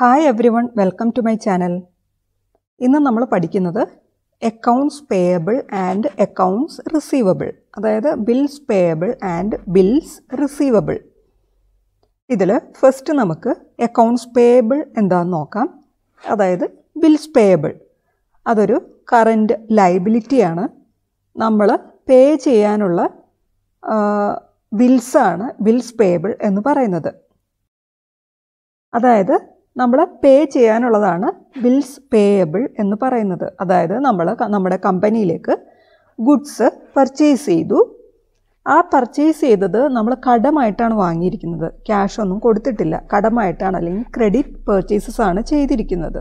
Hi everyone, welcome to my channel. ഇന്ന് നമ്മൾ പഠിക്കുന്നത് accounts payable and accounts receivable. അതായത് bills payable and bills receivable. ഇതിൽ first നമുക്ക് accounts payable എന്താണെന്ന് നോക്കാം. അതായത് bills payable. അതൊരു current liability ആണ്. നമ്മൾ പേ ചെയ്യാനുള്ള bills ആണ് bills payable എന്ന് പറയുന്നത്. അതായത് നമ്മൾ പേ ചെയ്യാനുള്ളതാണ് ബിൽസ് പേയബിൾ എന്ന് പറയുന്നത്. അതായത് നമ്മുടെ കമ്പനിയിലേക്ക് ഗുഡ്സ് പർച്ചേസ് ചെയ്തു. ആ പർച്ചേസ് ചെയ്തത് നമ്മൾ കടമായിട്ടാണ് വാങ്ങിയിരിക്കുന്നത്. ക്യാഷ് ഒന്നും കൊടുത്തിട്ടില്ല. കടമായിട്ടാണ് അല്ലെങ്കിൽ ക്രെഡിറ്റ് പർച്ചേസസ് ആണ് ചെയ്തിരിക്കുന്നത്.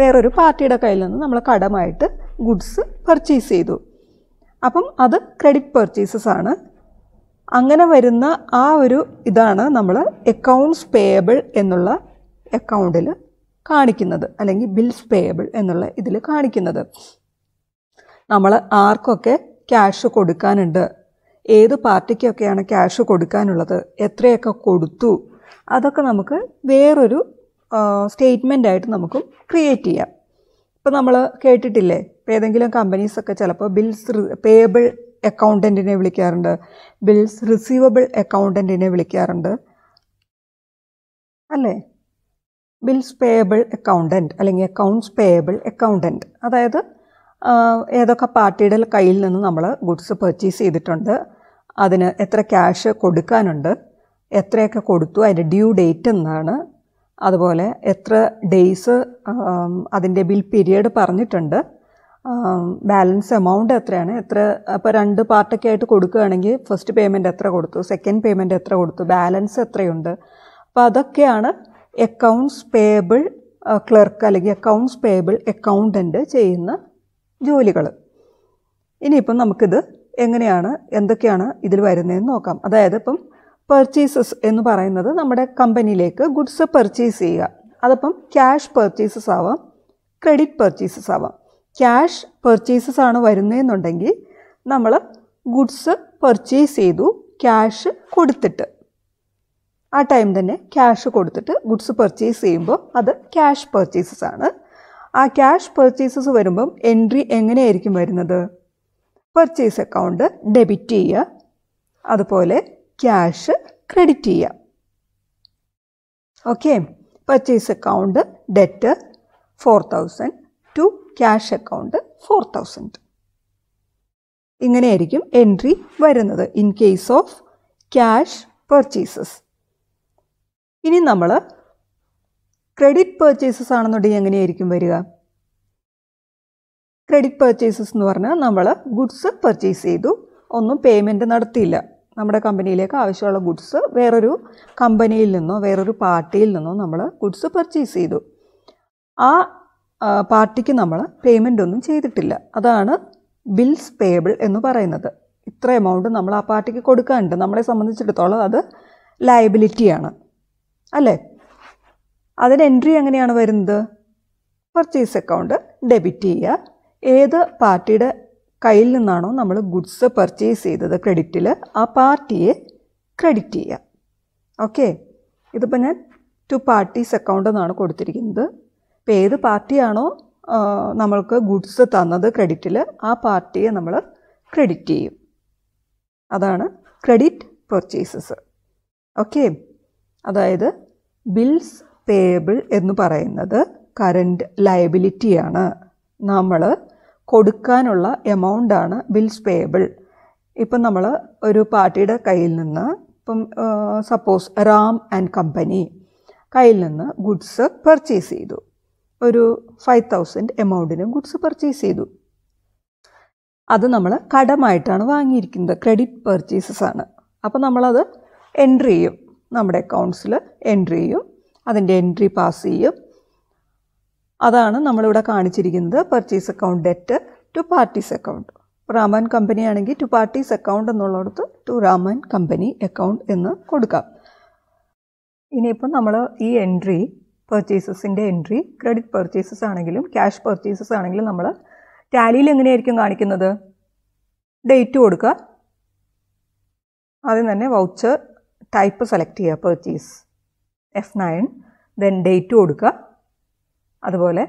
വേറൊരു പാർട്ടിയുടെ കയ്യിൽ നിന്ന് നമ്മൾ കടമായിട്ട് ഗുഡ്സ് പർച്ചേസ് ചെയ്തു. അപ്പം അത് ക്രെഡിറ്റ് പർച്ചേസസ് ആണ്. അങ്ങനെ വരുന്ന ആ ഒരു ഇതാണ് നമ്മൾ അക്കൗണ്ട്സ് പേയബിൾ എന്നുള്ള അക്കൗണ്ടിൽ കാണിക്കുന്നത്, അല്ലെങ്കിൽ ബിൽസ് പേയബിൾ എന്നുള്ള ഇതിൽ കാണിക്കുന്നത്. നമ്മൾ ആർക്കൊക്കെ ക്യാഷ് കൊടുക്കാനുണ്ട്, ഏത് പാർട്ടിക്കൊക്കെയാണ് ക്യാഷ് കൊടുക്കാനുള്ളത്, എത്രയൊക്കെ കൊടുത്തു, അതൊക്കെ നമുക്ക് വേറൊരു സ്റ്റേറ്റ്മെൻറ്റായിട്ട് നമുക്ക് ക്രിയേറ്റ് ചെയ്യാം. ഇപ്പോൾ നമ്മൾ കേട്ടിട്ടില്ലേ, ഇപ്പോൾ ഏതെങ്കിലും കമ്പനീസൊക്കെ ചിലപ്പോൾ ബിൽസ് പേയബിൾ അക്കൗണ്ടൻറ്റിനെ വിളിക്കാറുണ്ട്, ബിൽസ് റിസീവബിൾ അക്കൗണ്ടൻറ്റിനെ വിളിക്കാറുണ്ട്, അല്ലേ? ബിൽസ് പേയബിൾ അക്കൗണ്ടൻറ്റ് അല്ലെങ്കിൽ അക്കൗണ്ട്സ് പേയബിൾ അക്കൗണ്ടൻറ്റ്. അതായത് ഏതൊക്കെ പാർട്ടിയുടെ കയ്യിൽ നിന്ന് നമ്മൾ ഗുഡ്സ് പർച്ചേസ് ചെയ്തിട്ടുണ്ട്, അതിന് എത്ര ക്യാഷ് കൊടുക്കാനുണ്ട്, എത്രയൊക്കെ കൊടുത്തു, അതിൻ്റെ ഡ്യൂ ഡേറ്റ് എന്നാണ്, അതുപോലെ എത്ര ഡേയ്സ് അതിൻ്റെ ബിൽ പീരിയഡ് പറഞ്ഞിട്ടുണ്ട്, ബാലൻസ് എമൗണ്ട് എത്രയാണ്, എത്ര ഇപ്പോൾ രണ്ട് പാർട്ടൊക്കെ ആയിട്ട് കൊടുക്കുകയാണെങ്കിൽ ഫസ്റ്റ് പേയ്മെൻറ്റ് എത്ര കൊടുത്തു, സെക്കൻഡ് പേയ്മെൻറ്റ് എത്ര കൊടുത്തു, ബാലൻസ് എത്രയുണ്ട്. അപ്പോൾ അതൊക്കെയാണ് അക്കൗണ്ട്സ് പേയബിൾ ക്ലർക്ക് അല്ലെങ്കിൽ അക്കൗണ്ട്സ് പേയബിൾ അക്കൗണ്ടൻ്റ് ചെയ്യുന്ന ജോലികൾ. ഇനിയിപ്പം നമുക്കിത് എങ്ങനെയാണ്, എന്തൊക്കെയാണ് ഇതിൽ വരുന്നതെന്ന് നോക്കാം. അതായത് ഇപ്പം പർച്ചേസസ് എന്ന് പറയുന്നത് നമ്മുടെ കമ്പനിയിലേക്ക് ഗുഡ്സ് പർച്ചേസ് ചെയ്യുക. അതിപ്പം ക്യാഷ് പർച്ചേസസ് ആവാം, ക്രെഡിറ്റ് പർച്ചേസസ് ആവാം. ക്യാഷ് പർച്ചേസസ് ആണ് വരുന്നതെന്നുണ്ടെങ്കിൽ നമ്മൾ ഗുഡ്സ് പർച്ചേസ് ചെയ്തു, ക്യാഷ് കൊടുത്തിട്ട് ആ ടൈം തന്നെ ക്യാഷ് കൊടുത്തിട്ട് ഗുഡ്സ് പർച്ചേസ് ചെയ്യുമ്പോൾ അത് ക്യാഷ് പർച്ചേസസ് ആണ്. ആ ക്യാഷ് പർച്ചേസസ് വരുമ്പം എൻട്രി എങ്ങനെയായിരിക്കും വരുന്നത്? പർച്ചേസ് അക്കൗണ്ട് ഡെബിറ്റ് ചെയ്യുക, അതുപോലെ ക്യാഷ് ക്രെഡിറ്റ് ചെയ്യുക. ഓക്കെ, പർച്ചേസ് അക്കൗണ്ട് ഡെറ്റ് 4000 ടു ക്യാഷ് അക്കൗണ്ട് 4000. ഇങ്ങനെയായിരിക്കും എൻട്രി വരുന്നത് in case of cash purchases. ഇനി നമ്മൾ ക്രെഡിറ്റ് പർച്ചേസസ് ആണെന്നുണ്ടെങ്കിൽ എങ്ങനെയായിരിക്കും വരിക? ക്രെഡിറ്റ് പർച്ചേസസ് എന്ന് പറഞ്ഞാൽ നമ്മൾ ഗുഡ്സ് പർച്ചേസ് ചെയ്തു, ഒന്നും പേയ്മെൻറ്റ് നടത്തിയില്ല. നമ്മുടെ കമ്പനിയിലേക്ക് ആവശ്യമുള്ള ഗുഡ്സ് വേറൊരു കമ്പനിയിൽ നിന്നോ വേറൊരു പാർട്ടിയിൽ നിന്നോ നമ്മൾ ഗുഡ്സ് പർച്ചേസ് ചെയ്തു. ആ പാർട്ടിക്ക് നമ്മൾ പേയ്മെൻ്റ് ഒന്നും ചെയ്തിട്ടില്ല. അതാണ് ബിൽസ് പേയബിൾ എന്ന് പറയുന്നത്. ഇത്ര എമൗണ്ട് നമ്മൾ ആ പാർട്ടിക്ക് കൊടുക്കാനുണ്ട്. നമ്മളെ സംബന്ധിച്ചിടത്തോളം അത് ലയബിലിറ്റിയാണ്, അല്ലേ? അതിന് എൻട്രി എങ്ങനെയാണ് വരുന്നത്? പർച്ചേസ് അക്കൗണ്ട് ഡെബിറ്റ് ചെയ്യുക. ഏത് പാർട്ടിയുടെ കയ്യിൽ നിന്നാണോ നമ്മൾ ഗുഡ്സ് പർച്ചേസ് ചെയ്തത് ക്രെഡിറ്റിൽ, ആ പാർട്ടിയെ ക്രെഡിറ്റ് ചെയ്യുക. ഓക്കെ, ഇതിപ്പോൾ ഞാൻ ടു പാർട്ടീസ് അക്കൗണ്ട് എന്നാണ് കൊടുത്തിരിക്കുന്നത്. ഇപ്പോൾ ഏത് പാർട്ടിയാണോ നമ്മൾക്ക് ഗുഡ്സ് തന്നത് ക്രെഡിറ്റിൽ, ആ പാർട്ടിയെ നമ്മൾ ക്രെഡിറ്റ് ചെയ്യും. അതാണ് ക്രെഡിറ്റ് പർച്ചേസസ്. ഓക്കെ, അതായത് ബിൽസ് പേയബിൾ എന്ന് പറയുന്നത് കറൻറ്റ് ലയബിലിറ്റിയാണ്. നമ്മൾ കൊടുക്കാനുള്ള എമൗണ്ടാണ് ബിൽസ് പേയബിൾ. ഇപ്പം നമ്മൾ ഒരു പാർട്ടിയുടെ കയ്യിൽ നിന്ന്, ഇപ്പം സപ്പോസ് റാം ആൻഡ് കമ്പനി കയ്യിൽ നിന്ന് ഗുഡ്സ് പർച്ചേസ് ചെയ്തു, ഒരു 5000 എമൗണ്ടിന് ഗുഡ്സ് പർച്ചേസ് ചെയ്തു. അത് നമ്മൾ കടമായിട്ടാണ് വാങ്ങിയിരിക്കുന്നത്, ക്രെഡിറ്റ് പർച്ചേസസ് ആണ്. അപ്പോൾ നമ്മളത് എൻട്രി ചെയ്യും, നമ്മുടെ അക്കൗണ്ട്സിൽ എൻട്രി ചെയ്യും, അതിൻ്റെ എൻട്രി പാസ് ചെയ്യും. അതാണ് നമ്മളിവിടെ കാണിച്ചിരിക്കുന്നത് purchase account debt to parties account. Raman company ആണെങ്കിൽ ടു പാർട്ടീസ് അക്കൗണ്ട് എന്നുള്ളടത്ത് ടു റാമൻ കമ്പനി അക്കൗണ്ട് എന്ന് കൊടുക്കാം. ഇനിയിപ്പം നമ്മൾ ഈ എൻട്രി പർച്ചേസസിൻ്റെ എൻട്രി ക്രെഡിറ്റ് പർച്ചേസസ് ആണെങ്കിലും ക്യാഷ് പർച്ചേസസ് ആണെങ്കിലും നമ്മൾ ടാലിയിൽ എങ്ങനെയായിരിക്കും കാണിക്കുന്നത്? ഡേറ്റ് കൊടുക്കുക, ആദ്യം തന്നെ വൗച്ചർ ടൈപ്പ് സെലക്ട് ചെയ്യുക, പർച്ചേസ് F9, then date കൊടുക്കുക. അതുപോലെ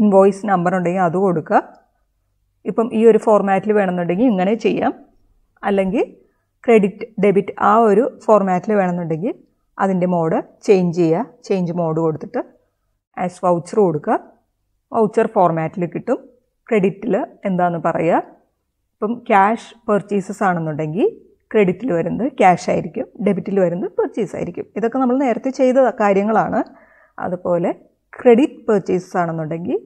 ഇൻവോയ്സ് നമ്പർ ഉണ്ടെങ്കിൽ അത് കൊടുക്കുക. ഇപ്പം ഈ ഒരു ഫോർമാറ്റിൽ വേണമെന്നുണ്ടെങ്കിൽ ഇങ്ങനെ ചെയ്യാം, അല്ലെങ്കിൽ ക്രെഡിറ്റ് ഡെബിറ്റ് ആ ഒരു ഫോർമാറ്റിൽ വേണമെന്നുണ്ടെങ്കിൽ അതിൻ്റെ മോഡ് ചേഞ്ച് ചെയ്യുക. ചേഞ്ച് മോഡ് കൊടുത്തിട്ട് ആസ് വൗച്ചർ കൊടുക്കുക. വൗച്ചർ ഫോർമാറ്റിൽ കിട്ടും. ക്രെഡിറ്റിൽ എന്താണെന്ന് പറയുക. ഇപ്പം ക്യാഷ് പെർച്ചേസസ് ആണെന്നുണ്ടെങ്കിൽ ക്രെഡിറ്റിൽ വരുന്നത് ക്യാഷ് ആയിരിക്കും, ഡെബിറ്റിൽ വരുന്നത് പെർച്ചേസ് ആയിരിക്കും. ഇതൊക്കെ നമ്മൾ നേരത്തെ ചെയ്ത കാര്യങ്ങളാണ്. അതുപോലെ ക്രെഡിറ്റ് പെർച്ചേസസ് ആണെന്നുണ്ടെങ്കിൽ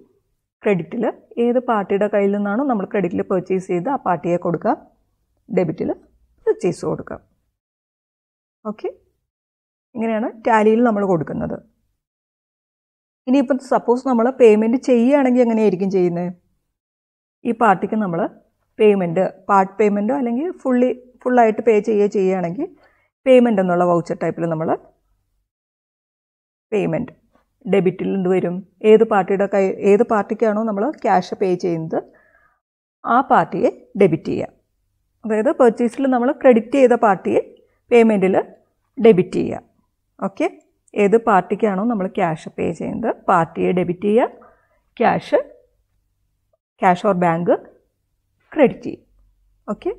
ക്രെഡിറ്റിൽ ഏത് പാർട്ടിയുടെ കയ്യിൽ നിന്നാണോ നമ്മൾ ക്രെഡിറ്റിൽ പെർച്ചേസ് ചെയ്ത് ആ പാർട്ടിയെ കൊടുക്കാം, ഡെബിറ്റിൽ പെർച്ചേസ് കൊടുക്കാം. ഓക്കെ, ഇങ്ങനെയാണ് ടാലിയിൽ നമ്മൾ കൊടുക്കുന്നത്. ഇനിയിപ്പം സപ്പോസ് നമ്മൾ പേയ്മെൻറ്റ് ചെയ്യുകയാണെങ്കിൽ എങ്ങനെയായിരിക്കും ചെയ്യുന്നത്? ഈ പാർട്ടിക്ക് നമ്മൾ പേയ്മെൻറ്റ് പാർട്ട് പേയ്മെൻറ്റോ അല്ലെങ്കിൽ ഫുള്ളായിട്ട് പേ ചെയ്യുകയാണെങ്കിൽ പേയ്മെൻ്റ് എന്നുള്ള വൗച്ചർ ടൈപ്പിൽ നമ്മൾ പേയ്മെൻറ്റ് ഡെബിറ്റിൽ നിന്ന് വരും. ഏത് പാർട്ടിക്കാണോ നമ്മൾ ക്യാഷ് പേ ചെയ്യുന്നത് ആ പാർട്ടിയെ ഡെബിറ്റ് ചെയ്യുക. അതായത് പർച്ചേസിൽ നമ്മൾ ക്രെഡിറ്റ് ചെയ്ത പാർട്ടിയെ പേയ്മെൻറ്റിൽ ഡെബിറ്റ് ചെയ്യുക. ഓക്കെ, ഏത് പാർട്ടിക്കാണോ നമ്മൾ ക്യാഷ് പേ ചെയ്യുന്നത് പാർട്ടിയെ ഡെബിറ്റ് ചെയ്യുക, ക്യാഷ് ഓർ ബാങ്ക് ക്രെഡിറ്റ് ചെയ്യും. ഓക്കെ,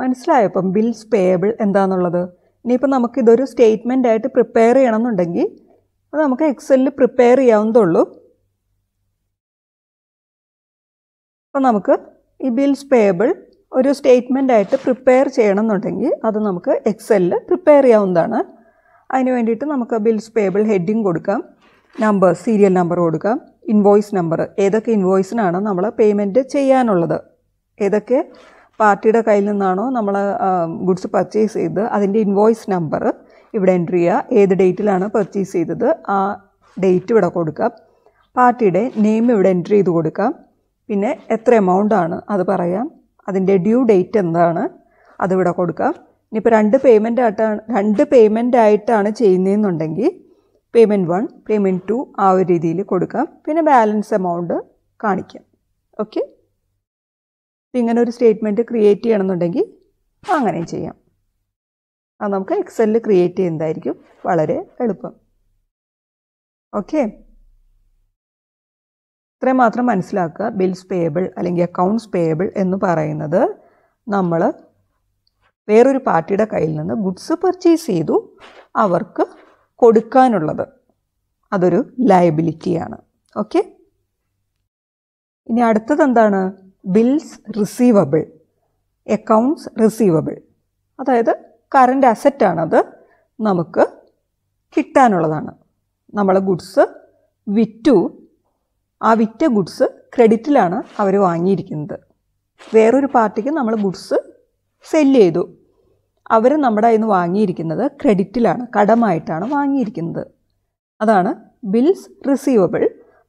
മനസ്സിലായപ്പം ബിൽസ് പേയബിൾ എന്താണെന്നുള്ളത്. ഇനിയിപ്പോൾ നമുക്കിതൊരു സ്റ്റേറ്റ്മെൻ്റ് ആയിട്ട് പ്രിപ്പയർ ചെയ്യണമെന്നുണ്ടെങ്കിൽ അത് നമുക്ക് എക്സലിൽ പ്രിപ്പയർ ചെയ്യാവുന്നതുള്ളൂ. അപ്പം നമുക്ക് ഈ ബിൽസ് പേയബിൾ ഒരു സ്റ്റേറ്റ്മെൻ്റ് ആയിട്ട് പ്രിപ്പയർ ചെയ്യണമെന്നുണ്ടെങ്കിൽ അത് നമുക്ക് എക്സലിൽ പ്രിപ്പയർ ചെയ്യാവുന്നതാണ്. അതിന് വേണ്ടിയിട്ട് നമുക്ക് ബിൽസ് പേയബിൾ ഹെഡിങ് കൊടുക്കാം, നമ്പർ സീരിയൽ നമ്പർ കൊടുക്കാം, ഇൻവോയ്സ് നമ്പർ, ഏതൊക്കെ ഇൻവോയ്സിനാണ് നമ്മൾ പേയ്മെൻറ്റ് ചെയ്യാനുള്ളത്, ഏതൊക്കെ പാർട്ടിയുടെ കയ്യിൽ നിന്നാണോ നമ്മൾ ഗുഡ്സ് പർച്ചേസ് ചെയ്ത് അതിൻ്റെ ഇൻവോയ്സ് നമ്പർ ഇവിടെ എൻ്റർ ചെയ്യുക. ഏത് ഡേറ്റിലാണ് പർച്ചേസ് ചെയ്തത് ആ ഡേറ്റ് ഇവിടെ കൊടുക്കാം. പാർട്ടിയുടെ നെയിം ഇവിടെ എൻ്റർ ചെയ്ത് കൊടുക്കാം. പിന്നെ എത്ര എമൗണ്ട് ആണ് അത് പറയാം. അതിൻ്റെ ഡ്യൂ ഡേറ്റ് എന്താണ് അതിവിടെ കൊടുക്കാം. ഇനിയിപ്പോൾ രണ്ട് പേയ്മെൻ്റ് ആയിട്ടാണ് ചെയ്യുന്നതെന്നുണ്ടെങ്കിൽ പേയ്മെൻറ്റ് 1, പേയ്മെൻറ്റ് 2 ആ ഒരു രീതിയിൽ കൊടുക്കാം. പിന്നെ ബാലൻസ് എമൗണ്ട് കാണിക്കാം. ഓക്കെ, ഇങ്ങനെ ഒരു സ്റ്റേറ്റ്മെൻറ്റ് ക്രിയേറ്റ് ചെയ്യണമെന്നുണ്ടെങ്കിൽ അങ്ങനെ ചെയ്യാം. അത് നമുക്ക് എക്സലിൽ ക്രിയേറ്റ് ചെയ്യുന്നതായിരിക്കും വളരെ എളുപ്പം. ഓക്കെ, ഇത്രയും മാത്രം മനസ്സിലാക്കുക. ബിൽസ് പേയബിൾ അല്ലെങ്കിൽ അക്കൗണ്ട്സ് പേയബിൾ എന്ന് പറയുന്നത് നമ്മൾ വേറൊരു പാർട്ടിയുടെ കയ്യിൽ നിന്ന് ഗുഡ്സ് പർച്ചേസ് ചെയ്തു അവർക്ക് കൊടുക്കാനുള്ളത്, അതൊരു ലയബിലിറ്റിയാണ്. ഓക്കെ, ഇനി അടുത്തത് എന്താണ്? ബിൽസ് റിസീവബിൾ, അക്കൗണ്ട്സ് റിസീവബിൾ, അതായത് കറൻറ്റ് അസറ്റാണത്, നമുക്ക് കിട്ടാനുള്ളതാണ്. നമ്മൾ ഗുഡ്സ് വിറ്റു, ആ വിറ്റ ഗുഡ്സ് ക്രെഡിറ്റിലാണ് അവർ വാങ്ങിയിരിക്കുന്നത്. വേറൊരു പാർട്ടിക്ക് നമ്മൾ ഗുഡ്സ് സെല്ല് ചെയ്തു, അവർ നമ്മുടെ കയ്യിൽ നിന്ന് വാങ്ങിയിരിക്കുന്നത് ക്രെഡിറ്റിലാണ്, കടമായിട്ടാണ് വാങ്ങിയിരിക്കുന്നത്. അതാണ് ബിൽസ് റിസീവബിൾ,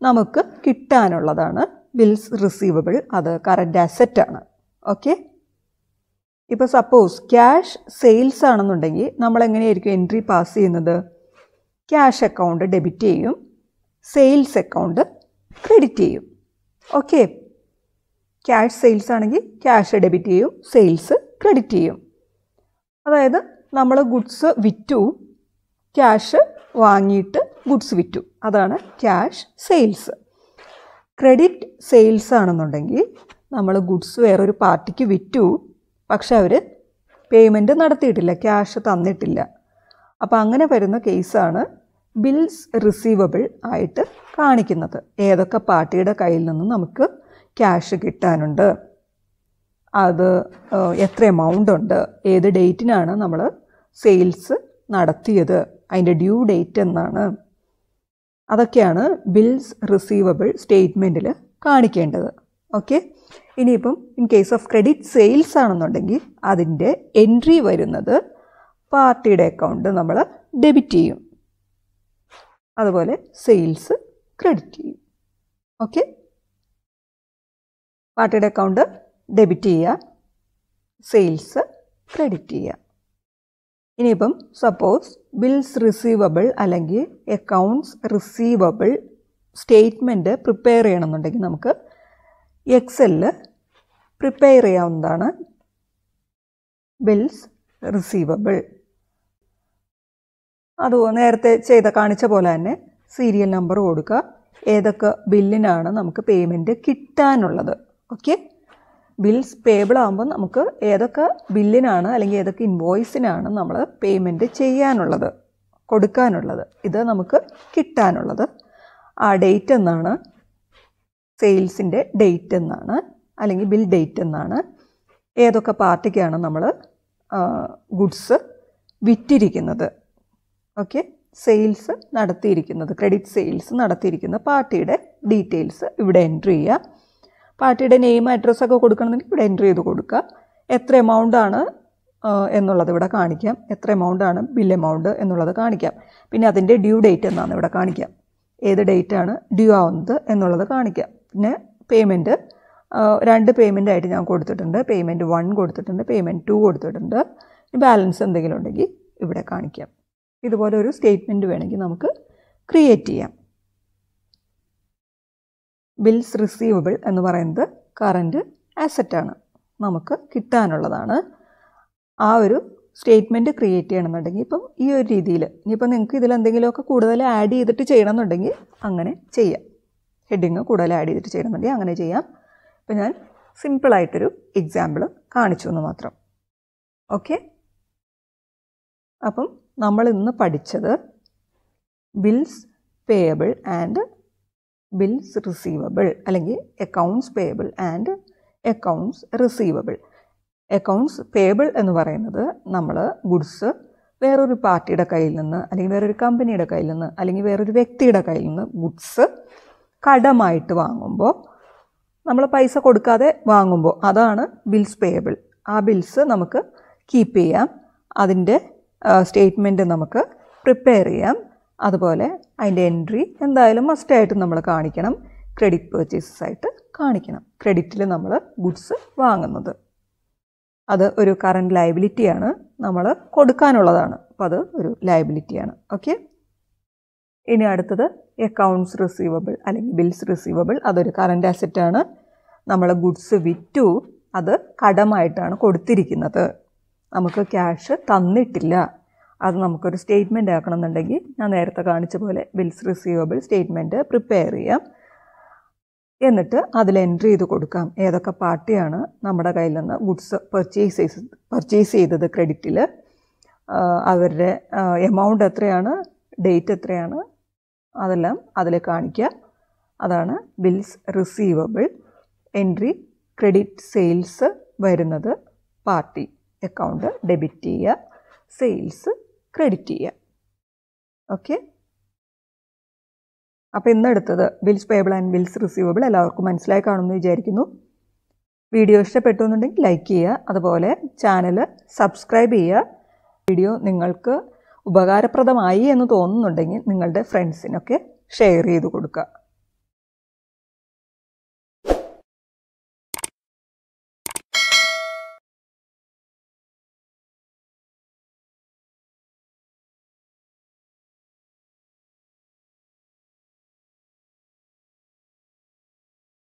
നമുക്ക് കിട്ടാനുള്ളതാണ് ബിൽസ് റിസീവബിൾ, അത് കറൻറ്റ് അസറ്റാണ്. ഓക്കെ, ഇപ്പോൾ സപ്പോസ് ക്യാഷ് സെയിൽസ് ആണെന്നുണ്ടെങ്കിൽ നമ്മളെങ്ങനെയായിരിക്കും എൻട്രി പാസ് ചെയ്യുന്നത്? ക്യാഷ് അക്കൗണ്ട് ഡെബിറ്റ് ചെയ്യും, സെയിൽസ് അക്കൗണ്ട് ക്രെഡിറ്റ് ചെയ്യും. ഓക്കെ, ക്യാഷ് സെയിൽസ് ആണെങ്കിൽ ക്യാഷ് ഡെബിറ്റ് ചെയ്യും, സെയിൽസ് ക്രെഡിറ്റ് ചെയ്യും. അതായത് നമ്മൾ ഗുഡ്സ് വിറ്റു, ക്യാഷ് വാങ്ങിയിട്ട് ഗുഡ്സ് വിറ്റു, അതാണ് ക്യാഷ് സെയിൽസ്. ക്രെഡിറ്റ് സെയിൽസ് ആണെന്നുണ്ടെങ്കിൽ നമ്മൾ ഗുഡ്സ് വേറൊരു പാർട്ടിക്ക് വിറ്റു, പക്ഷെ അവർ പേയ്മെൻറ്റ് നടത്തിയിട്ടില്ല, ക്യാഷ് തന്നിട്ടില്ല. അപ്പോൾ അങ്ങനെ വരുന്ന കേസാണ് ബിൽസ് റിസീവബിൾ ആയിട്ട് കാണിക്കുന്നത്. ഏതൊക്കെ പാർട്ടിയുടെ കയ്യിൽ നിന്നും നമുക്ക് ക്യാഷ് കിട്ടാനുണ്ട്, അത് എത്ര എമൗണ്ട് ഉണ്ട്, ഏത് ഡേറ്റിനാണ് നമ്മൾ സെയിൽസ് നടത്തിയത്, അതിൻ്റെ ഡ്യൂ ഡേറ്റ് എന്നാണ്, അതൊക്കെയാണ് ബിൽസ് റിസീവബിൾ സ്റ്റേറ്റ്മെൻറ്റിൽ കാണിക്കേണ്ടത്. ഓക്കെ, ഇനിയിപ്പം in case of credit sales ആണെന്നുണ്ടെങ്കിൽ അതിൻ്റെ എൻട്രി വരുന്നത് പാർട്ടിയുടെ അക്കൗണ്ട് നമ്മൾ ഡെബിറ്റ് ചെയ്യും, അതുപോലെ സെയിൽസ് ക്രെഡിറ്റ് ചെയ്യും. ഓക്കെ, പാർട്ടിയുടെ അക്കൗണ്ട് ഡെബിറ്റ് ചെയ്യുക, സെയിൽസ് ക്രെഡിറ്റ് ചെയ്യുക. ഇനിയിപ്പം സപ്പോസ് ബിൽസ് റിസീവബിൾ അല്ലെങ്കിൽ അക്കൗണ്ട്സ് റിസീവബിൾ സ്റ്റേറ്റ്മെൻറ്റ് പ്രിപ്പയർ ചെയ്യണമെന്നുണ്ടെങ്കിൽ നമുക്ക് എക്സലിൽ പ്രിപ്പയർ ചെയ്യാവുന്നതാണ്. ബിൽസ് റിസീവബിൾ അത് നേരത്തെ ചെയ്ത കാണിച്ച പോലെ തന്നെ സീരിയൽ നമ്പർ കൊടുക്കുക. ഏതൊക്കെ ബില്ലിനാണ് നമുക്ക് പേയ്മെൻറ്റ് കിട്ടാനുള്ളത്. ഓക്കെ, ബിൽസ് പേബിൾ ആകുമ്പോൾ നമുക്ക് ഏതൊക്കെ ബില്ലിനാണ് അല്ലെങ്കിൽ ഏതൊക്കെ ഇൻവോയ്സിനാണ് നമ്മൾ പേയ്മെൻറ്റ് ചെയ്യാനുള്ളത്, കൊടുക്കാനുള്ളത്, ഇത് നമുക്ക് കിട്ടാനുള്ളത്. ആ ഡേറ്റ് എന്നാണ്, സെയിൽസിൻ്റെ ഡേറ്റ് എന്നാണ് അല്ലെങ്കിൽ ബിൽ ഡേറ്റ് എന്നാണ്. ഏതൊക്കെ പാർട്ടിക്കാണ് നമ്മൾ ഗുഡ്സ് വിറ്റിരിക്കുന്നത്, ഓക്കെ, സെയിൽസ് നടത്തിയിരിക്കുന്നത്, ക്രെഡിറ്റ് സെയിൽസ് നടത്തിയിരിക്കുന്ന പാർട്ടിയുടെ ഡീറ്റെയിൽസ് ഇവിടെ എൻട്രി ചെയ്യുക. പാർട്ടിയുടെ നെയിം, അഡ്രസ്സൊക്കെ കൊടുക്കണമെന്നുണ്ടെങ്കിൽ ഇവിടെ എൻട്രി ചെയ്ത് കൊടുക്കുക. എത്ര എമൗണ്ടാണ് എന്നുള്ളത് ഇവിടെ കാണിക്കാം, എത്ര എമൗണ്ടാണ് ബിൽ എമൗണ്ട് എന്നുള്ളത് കാണിക്കാം. പിന്നെ അതിൻ്റെ ഡ്യൂ ഡേറ്റ് എന്നാണ് ഇവിടെ കാണിക്കാം, ഏത് ഡേറ്റാണ് ഡ്യൂ ആവുന്നത് എന്നുള്ളത് കാണിക്കാം. പിന്നെ പേയ്മെൻറ്റ്, രണ്ട് പേയ്മെൻ്റ് ആയിട്ട് ഞാൻ കൊടുത്തിട്ടുണ്ട്. പേയ്മെൻറ്റ് 1 കൊടുത്തിട്ടുണ്ട്, പേയ്മെൻറ്റ് 2 കൊടുത്തിട്ടുണ്ട്. ബാലൻസ് എന്തെങ്കിലും ഉണ്ടെങ്കിൽ ഇവിടെ കാണിക്കാം. ഇതുപോലെ ഒരു സ്റ്റേറ്റ്മെൻറ്റ് വേണമെങ്കിൽ നമുക്ക് ക്രിയേറ്റ് ചെയ്യാം. ബിൽസ് റിസീവബിൾ എന്ന് പറയുന്നത് കറൻറ്റ് ആസെറ്റാണ്, നമുക്ക് കിട്ടാനുള്ളതാണ്. ആ ഒരു സ്റ്റേറ്റ്മെൻറ്റ് ക്രിയേറ്റ് ചെയ്യണമെന്നുണ്ടെങ്കിൽ ഇപ്പം ഈ ഒരു രീതിയിൽ, ഇനിയിപ്പം നിങ്ങൾക്ക് ഇതിലെന്തെങ്കിലുമൊക്കെ കൂടുതൽ ആഡ് ചെയ്തിട്ട് ചെയ്യണമെന്നുണ്ടെങ്കിൽ അങ്ങനെ ചെയ്യാം. ഹെഡിങ് കൂടുതൽ ആഡ് ചെയ്തിട്ട് ചെയ്യണമെന്നുണ്ടെങ്കിൽ അങ്ങനെ ചെയ്യാം. ഇപ്പം ഞാൻ സിമ്പിളായിട്ടൊരു എക്സാമ്പിൾ കാണിച്ചു എന്ന് മാത്രം. ഓക്കെ, അപ്പം നമ്മളിന്ന് പഠിച്ചത് bills payable and bills receivable അല്ലെങ്കിൽ accounts payable and accounts receivable. Accounts payable എന്ന് പറയുന്നത് നമ്മൾ ഗുഡ്സ് വേറൊരു പാർട്ടിയുടെ കയ്യിൽ നിന്ന് അല്ലെങ്കിൽ വേറൊരു കമ്പനിയുടെ കയ്യിൽ നിന്ന് അല്ലെങ്കിൽ വേറൊരു വ്യക്തിയുടെ കയ്യിൽ നിന്ന് ഗുഡ്സ് കടമായിട്ട് വാങ്ങുമ്പോൾ, നമ്മൾ പൈസ കൊടുക്കാതെ വാങ്ങുമ്പോൾ, അതാണ് ബിൽസ് പേയബിൾ. ആ ബിൽസ് നമുക്ക് കീപ്പ് ചെയ്യാം, അതിൻ്റെ സ്റ്റേറ്റ്മെൻറ്റ് നമുക്ക് പ്രിപ്പയർ ചെയ്യാം. അതുപോലെ അതിൻ്റെ എൻട്രി എന്തായാലും മസ്റ്റായിട്ട് നമ്മൾ കാണിക്കണം, ക്രെഡിറ്റ് പർച്ചേസസ് ആയിട്ട് കാണിക്കണം. ക്രെഡിറ്റിൽ നമ്മൾ ഗുഡ്സ് വാങ്ങുന്നത്, അത് ഒരു കറൻറ്റ് ലയബിലിറ്റിയാണ്, നമ്മൾ കൊടുക്കാനുള്ളതാണ്, അപ്പോൾ അത് ഒരു ലയബിലിറ്റിയാണ്. ഓക്കെ, ഇനി അടുത്തത് അക്കൗണ്ട്സ് റിസീവബിൾ അല്ലെങ്കിൽ ബിൽസ് റിസീവബിൾ. അതൊരു കറൻറ്റ് ആസെറ്റാണ്, നമ്മൾ ഗുഡ്സ് വിറ്റു, അത് കടമായിട്ടാണ് കൊടുത്തിരിക്കുന്നത്, നമുക്ക് ക്യാഷ് തന്നിട്ടില്ല. അത് നമുക്കൊരു സ്റ്റേറ്റ്മെൻറ്റ് ആക്കണമെന്നുണ്ടെങ്കിൽ ഞാൻ നേരത്തെ കാണിച്ച പോലെ ബിൽസ് റിസീവബിൾ സ്റ്റേറ്റ്മെൻറ്റ് പ്രിപ്പയർ ചെയ്യാം. എന്നിട്ട് അതിൽ എൻട്രി ചെയ്ത് കൊടുക്കാം, ഏതൊക്കെ പാർട്ടിയാണ് നമ്മുടെ കയ്യിൽ നിന്ന് ഗുഡ്സ് പർച്ചേസ് ചെയ്തത് ക്രെഡിറ്റിൽ, അവരുടെ എമൗണ്ട് എത്രയാണ്, ഡേറ്റ് എത്രയാണ്, അതെല്ലാം അതിൽ കാണിക്കുക. അതാണ് bills receivable. Entry credit sales വരുന്നത് പാർട്ടി അക്കൗണ്ട് ഡെബിറ്റ് ചെയ്യുക, സെയിൽസ് ക്രെഡിറ്റ് ചെയ്യുക. ഓക്കെ, അപ്പോൾ ഇന്നെടുത്തത് bills payable and bills receivable എല്ലാവർക്കും മനസ്സിലായി കാണുമെന്ന് വിചാരിക്കുന്നു. വീഡിയോ ഇഷ്ടപ്പെട്ടു എന്നുണ്ടെങ്കിൽ ലൈക്ക് ചെയ്യുക, അതുപോലെ ചാനൽ സബ്സ്ക്രൈബ് ചെയ്യുക. വീഡിയോ നിങ്ങൾക്ക് ഉപകാരപ്രദമായി എന്ന് തോന്നുന്നുണ്ടെങ്കിൽ നിങ്ങളുടെ ഫ്രണ്ട്സിനൊക്കെ ഷെയർ ചെയ്ത് കൊടുക്കുക.